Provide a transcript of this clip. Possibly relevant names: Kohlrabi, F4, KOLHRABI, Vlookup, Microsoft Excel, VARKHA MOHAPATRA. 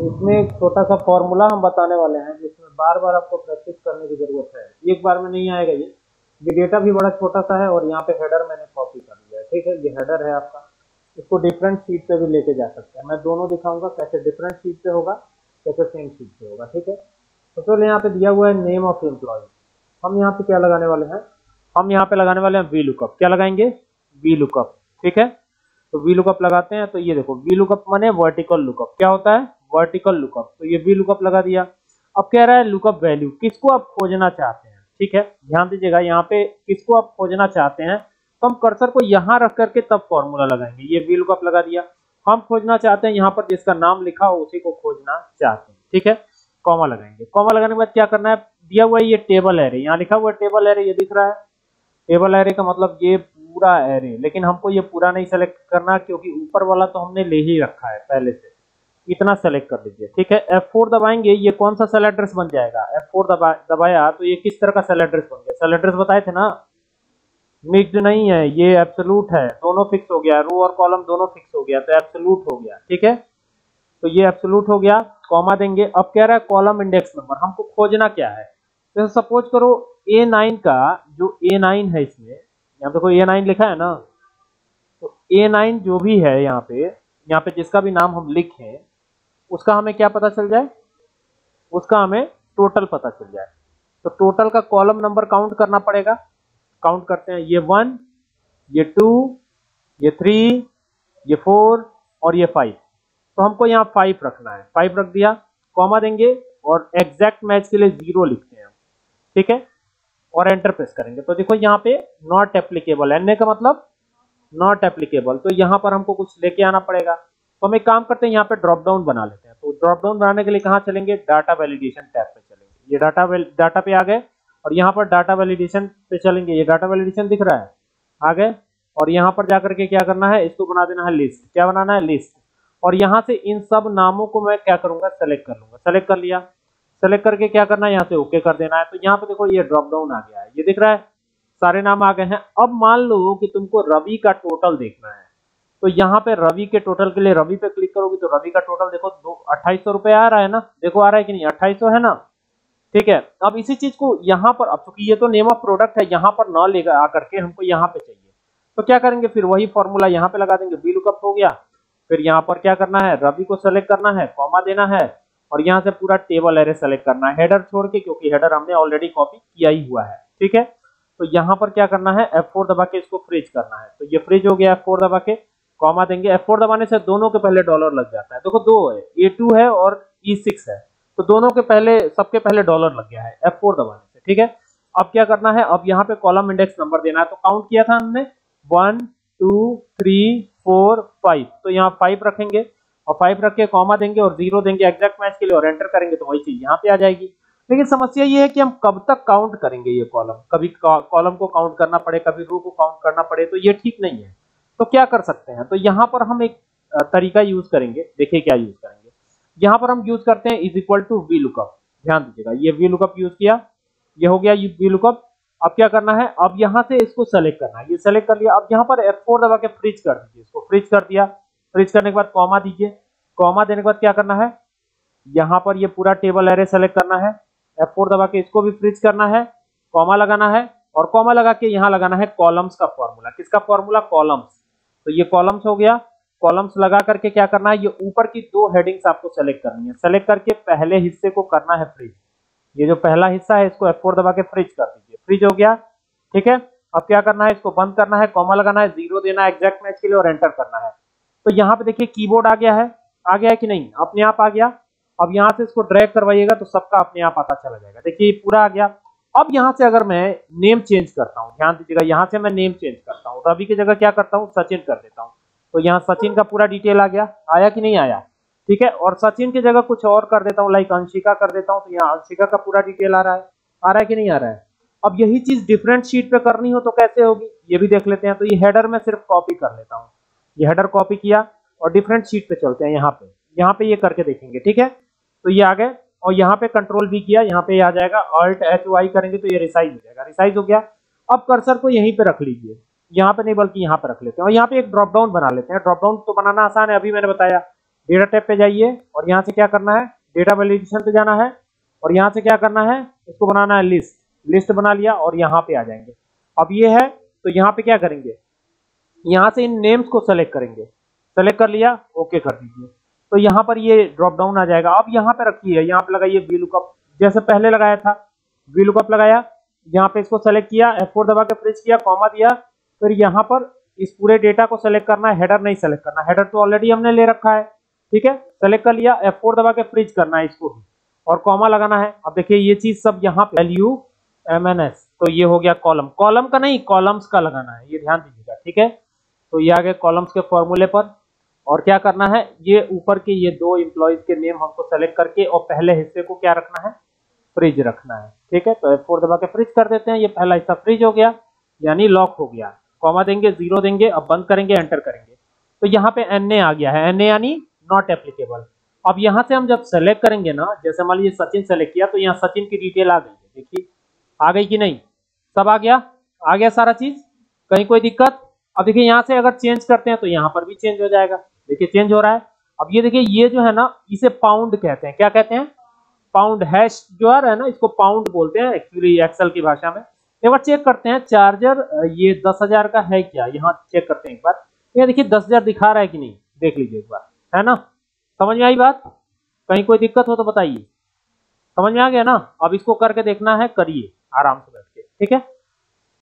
इसमें एक छोटा सा फॉर्मूला हम बताने वाले हैं जिसमें बार बार आपको प्रैक्टिस करने की जरूरत है। एक बार में नहीं आएगा। ये डेटा भी बड़ा छोटा सा है और यहाँ पे हेडर मैंने कॉपी कर लिया है। ठीक है, ये हेडर है आपका। इसको डिफरेंट शीट पे भी लेके जा सकते हैं। मैं दोनों दिखाऊंगा कैसे डिफरेंट शीट पे होगा, कैसे सेम शीट पे होगा। ठीक है, तो चलो यहाँ पे दिया हुआ है नेम ऑफ एम्प्लॉय। हम यहाँ पे क्या लगाने वाले हैं? हम यहाँ पे लगाने वाले हैं VLOOKUP। क्या लगाएंगे? VLOOKUP। ठीक है, तो VLOOKUP लगाते हैं। तो ये देखो VLOOKUP माने वर्टिकल लुकअप। क्या होता है? Vertical lookup. तो ये VLOOKUP लगा दिया। अब कह रहा है लुकअप वैल्यू, किसको आप खोजना चाहते हैं। ठीक है, ध्यान दीजिएगा यहाँ पे किसको आप खोजना चाहते हैं। तो हम कर्सर को यहाँ रख करके तब फॉर्मूला लगाएंगे। ये VLOOKUP लगा दिया। हम खोजना चाहते हैं यहाँ पर जिसका नाम लिखा हो उसी को खोजना चाहते हैं। ठीक है, कॉमा लगाएंगे। कॉमा लगाने के बाद क्या करना है? दिया हुआ है ये टेबल एरे, यहाँ लिखा हुआ है टेबल एरे, ये दिख रहा है। टेबल एरे का मतलब ये पूरा एरे, लेकिन हमको ये पूरा नहीं सेलेक्ट करना क्योंकि ऊपर वाला तो हमने ले ही रखा है पहले से। इतना सेलेक्ट कर दीजिए। ठीक है, F4 दबाएंगे। ये कौन सा सेल एड्रेस बन जाएगा? F4 दबाया तो ये किस तरह का सेल एड्रेस बन गया? सेल एड्रेस बताए थे ना, मिक्स्ड नहीं है, ये एब्सोल्यूट है। दोनों फिक्स हो गया, रो और कॉलम दोनों फिक्स हो गया तो एब्सोल्यूट हो गया। ठीक है, तो ये एब्सोल्यूट हो गया। कॉमा देंगे। अब कह रहा है कॉलम इंडेक्स नंबर, हमको खोजना क्या है। जैसे तो सपोज करो A9 का, जो A9 है इसमें, यहाँ देखो A9 लिखा है ना, तो A9 जो भी है यहाँ पे जिसका भी नाम हम लिखें उसका हमें क्या पता चल जाए? उसका हमें टोटल पता चल जाए। तो टोटल का कॉलम नंबर काउंट करना पड़ेगा। काउंट करते हैं, ये 1, ये 2, ये 3, ये 4 और ये 5। तो हमको यहाँ 5 रखना है। 5 रख दिया, कॉमा देंगे और एग्जैक्ट मैच के लिए 0 लिखते हैं। ठीक है, और एंटर प्रेस करेंगे। तो देखो यहाँ पे नॉट एप्लीकेबल, एन ए का मतलब नॉट एप्लीकेबल। तो यहाँ पर हमको कुछ लेके आना पड़ेगा। तो हम एक काम करते हैं, यहाँ पे ड्रॉप डाउन बना लेते हैं। तो ड्रॉप डाउन बनाने के लिए कहाँ चलेंगे? डाटा वैलिडेशन टैब पे चलेंगे। ये डाटा पे आ गए और यहाँ पर डाटा वैलिडेशन पे चलेंगे। ये डाटा वैलिडेशन दिख रहा है, आ गए। और यहाँ पर जाकर के क्या करना है? इसको बना देना है लिस्ट। क्या बनाना है? लिस्ट। और यहाँ से इन सब नामों को मैं क्या करूंगा? सेलेक्ट कर लूंगा। सेलेक्ट कर लिया। सेलेक्ट करके क्या करना है? यहाँ से ओके कर देना है। तो यहाँ पे देखो ये ड्रॉप डाउन आ गया है, ये दिख रहा है, सारे नाम आ गए हैं। अब मान लो कि तुमको रवि का टोटल देखना है। तो यहाँ पे रवि के टोटल के लिए रवि पे क्लिक करोगे तो रवि का टोटल देखो 2800 रुपए आ रहा है ना। देखो आ रहा है कि नहीं? 2800 है ना। ठीक है, अब इसी चीज को यहाँ पर, अब चूंकि ये तो नेम ऑफ प्रोडक्ट है, यहाँ पर ना लेकर आकर के हमको यहाँ पे चाहिए। तो क्या करेंगे? फिर वही फॉर्मूला यहाँ पे लगा देंगे। VLOOKUP हो गया। फिर यहाँ पर क्या करना है? रवि को सेलेक्ट करना है, कॉमा देना है और यहाँ से पूरा टेबल एरे सेलेक्ट करना है, हेडर छोड़ के, क्योंकि हेडर हमने ऑलरेडी कॉपी किया ही हुआ है। ठीक है, तो यहाँ पर क्या करना है? F4 दबा के इसको फ्रीज करना है। तो ये फ्रीज हो गया F4 दबा के। कॉमा देंगे। F4 दबाने से दोनों के पहले डॉलर लग जाता है। देखो दो है, A2 है और E6 है, तो दोनों के पहले, सबके पहले डॉलर लग गया है F4 दबाने से। ठीक है, अब क्या करना है? अब यहाँ पे कॉलम इंडेक्स नंबर देना है। तो काउंट किया था हमने 1 2 3 4 5, तो यहाँ 5 रखेंगे और 5 रख के कॉमा देंगे और 0 देंगे एग्जैक्ट मैच के लिए और एंटर करेंगे तो वही चीज यहाँ पे आ जाएगी। लेकिन समस्या ये है कि हम कब तक काउंट करेंगे ये कॉलम। कभी कॉलम को काउंट करना पड़े, कभी रो को काउंट करना पड़े, तो ये ठीक नहीं है। तो क्या कर सकते हैं? तो यहाँ पर हम एक तरीका यूज करेंगे। देखिए क्या यूज करेंगे। यहाँ पर हम यूज करते हैं इज इक्वल टू VLOOKUP। ध्यान दीजिएगा, ये VLOOKUP यूज किया, ये हो गया VLOOKUP। अब क्या करना है? अब यहाँ से इसको सेलेक्ट करना है। ये सेलेक्ट कर लिया। अब यहाँ पर F4 दबा के फ्रीज कर दीजिए इसको। फ्रीज कर दिया। फ्रीज करने के बाद कॉमा दीजिए। कॉमा देने के बाद क्या करना है? यहाँ पर ये पूरा टेबल एरे सेलेक्ट करना है। F4 दबा के इसको भी फ्रीज करना है। कॉमा लगाना है और कॉमा लगा के यहाँ लगाना है कॉलम्स का फॉर्मूला। किसका फॉर्मूला? कॉलम्स। तो ये कॉलम्स हो गया। कॉलम्स लगा करके क्या करना है? ये ऊपर की 2 हेडिंग्स आपको सेलेक्ट करनी है। सेलेक्ट करके पहले हिस्से को करना है फ्रीज। ये जो पहला हिस्सा है इसको F4 दबा के फ्रीज कर दीजिए। फ्रीज हो गया। ठीक है, अब क्या करना है? इसको बंद करना है, कॉमा लगाना है, 0 देना है एग्जैक्ट मैच के लिए और एंटर करना है। तो यहाँ पे देखिए कीबोर्ड आ गया है। आ गया है कि नहीं? अपने आप आ गया। अब यहाँ से इसको ड्रैग करवाइएगा तो सबका अपने आप पता चला जाएगा। देखिए पूरा आ गया। अब यहाँ से अगर मैं नेम चेंज करता हूँ, ध्यान दीजिएगा, यहाँ से मैं नेम चेंज करता हूँ, रवि की जगह क्या करता हूँ? सचिन कर देता हूँ। तो यहाँ सचिन का पूरा डिटेल आ गया। आया कि नहीं आया? ठीक है, और सचिन की जगह कुछ और कर देता हूँ, लाइक अंशिका कर देता हूँ। तो यहाँ अंशिका का पूरा डिटेल आ रहा है। आ रहा है कि नहीं आ रहा है? अब यही चीज डिफरेंट शीट पे करनी हो तो कैसे होगी ये भी देख लेते हैं। तो ये हेडर में सिर्फ कॉपी कर लेता हूँ। ये हेडर कॉपी किया और डिफरेंट शीट पे चलते हैं। यहाँ पे ये करके देखेंगे। ठीक है, तो ये आ गए और यहाँ पे कंट्रोल भी किया। यहाँ पे आ जाएगा Alt+H+Y करेंगे तो ये रिसाइज हो जाएगा। रिसाइज हो गया। अब कर्सर को यहीं पे रख लीजिए, यहाँ पे नहीं बल्कि यहाँ पे रख लेते हैं और यहाँ पे एक ड्रॉप डाउन बना लेते हैं। ड्रॉप डाउन तो बनाना आसान है, अभी मैंने बताया। डेटा टैब पे जाइए और यहाँ से क्या करना है, डेटा वैलिडेशन पे जाना है और यहाँ से क्या करना है, इसको बनाना है लिस्ट। लिस्ट बना लिया और यहाँ पे आ जाएंगे। अब ये है तो यहाँ पे क्या करेंगे, यहाँ से इन नेम्स को सेलेक्ट करेंगे। सेलेक्ट कर लिया, ओके कर दीजिए, तो यहाँ पर ये ड्रॉप डाउन आ जाएगा। अब यहाँ पे रखिए, यहाँ पे लगाइए वीलुकअप, जैसे पहले लगाया था वीलुकअप लगाया, यहाँ पे इसको सेलेक्ट किया, F4 दबा के प्रेस किया, कॉमा दिया, फिर यहाँ पर इस पूरे डेटा को सेलेक्ट करना है, हेडर नहीं सेलेक्ट करना, हेडर तो ऑलरेडी हमने ले रखा है, ठीक है। सेलेक्ट कर लिया, F4 दबा के प्रेस करना है इसको और कॉमा लगाना है। अब देखिए ये चीज सब यहाँ पे वैल्यू MNS, तो ये हो गया कॉलम, कॉलम का नहीं कॉलम्स का लगाना है, ये ध्यान दीजिएगा, ठीक है। तो ये आ गए कॉलम्स के फॉर्मूले पर। और क्या करना है, ये ऊपर के ये दो एम्प्लॉइज के नेम हमको सेलेक्ट करके और पहले हिस्से को क्या रखना है, फ्रिज रखना है, ठीक है। तो F4 दबा के फ्रिज कर देते हैं, ये पहला हिस्सा फ्रिज हो गया यानी लॉक हो गया। कॉमा देंगे, जीरो देंगे, अब बंद करेंगे, एंटर करेंगे, तो यहाँ पे NA आ गया है, NA यानी नॉट एप्लीकेबल। अब यहाँ से हम जब सेलेक्ट करेंगे ना, जैसे मान लीजिए सचिन सेलेक्ट किया तो यहाँ सचिन की डिटेल आ गई, देखिए आ गई कि नहीं, सब आ गया सारा चीज, कहीं कोई दिक्कत। अब देखिए यहाँ से अगर चेंज करते हैं तो यहाँ पर भी चेंज हो जाएगा, देखिए चेंज हो रहा है। अब ये देखिए ये जो है ना इसे पाउंड कहते हैं, क्या कहते हैं, पाउंड। हैश जो आ रहा है ना इसको पाउंड बोलते हैं एक्चुअली एक्सेल की भाषा में। एक बार चेक करते हैं चार्जर ये 10,000 का है क्या, यहाँ चेक करते हैं एक बार, ये देखिए 10,000 दिखा रहा है कि नहीं, देख लीजिए एक बार, है ना, समझ में आई बात, कहीं कोई दिक्कत हो तो बताइए, समझ में आ गया ना। अब इसको करके देखना है, करिए आराम से बैठ के, ठीक है।